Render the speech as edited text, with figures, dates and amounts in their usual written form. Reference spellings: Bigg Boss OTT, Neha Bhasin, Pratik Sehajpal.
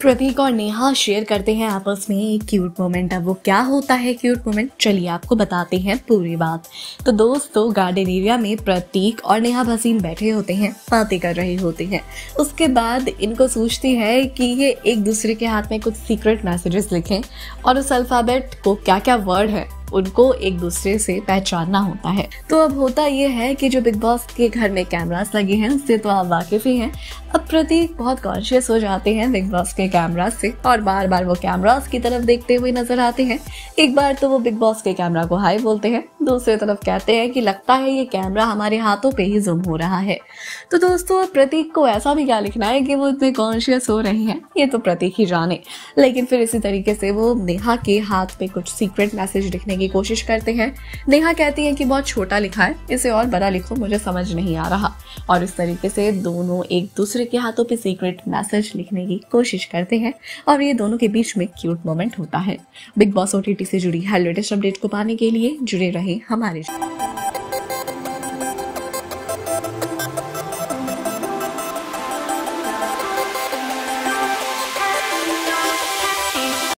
प्रतीक और नेहा शेयर करते हैं आपस में एक क्यूट मोमेंट। अब वो क्या होता है क्यूट मोमेंट, चलिए आपको बताते हैं पूरी बात। तो दोस्तों गार्डन एरिया में प्रतीक और नेहा भसीन बैठे होते हैं, बातें कर रहे होते हैं। उसके बाद इनको सोचती है कि ये एक दूसरे के हाथ में कुछ सीक्रेट मैसेजेस लिखें और उस अल्फ़ाबेट को क्या क्या वर्ड है उनको एक दूसरे से पहचानना होता है। तो अब होता यह है कि जो बिग बॉस के घर में कैमरास लगे हैं उससे तो आप वाकिफ ही हैं। अब प्रतीक बहुत कॉन्शियस हो जाते हैं बिग बॉस के कैमरास से और बार बार वो कैमरास की तरफ देखते हुए नजर आते हैं। एक बार तो वो बिग बॉस के कैमरा को हाय बोलते हैं, दूसरी तरफ कहते हैं कि लगता है ये कैमरा हमारे हाथों पे ही जूम हो रहा है। तो दोस्तों प्रतीक को ऐसा भी क्या लिखना है कि वो इतने कॉन्शियस हो रहे हैं, ये तो प्रतीक ही जाने। लेकिन फिर इसी तरीके से वो नेहा के हाथ पे कुछ सीक्रेट मैसेज लिखने की कोशिश करते हैं। नेहा कहती है कि बहुत छोटा लिखा है, इसे और बड़ा लिखो, मुझे समझ नहीं आ रहा। और इस तरीके से दोनों एक दूसरे के हाथों पे सीक्रेट मैसेज लिखने की कोशिश करते हैं और ये दोनों के बीच में क्यूट मोमेंट होता है। बिग बॉस OTT से जुड़ी हर लेटेस्ट अपडेट को पाने के लिए जुड़े रहे हमारे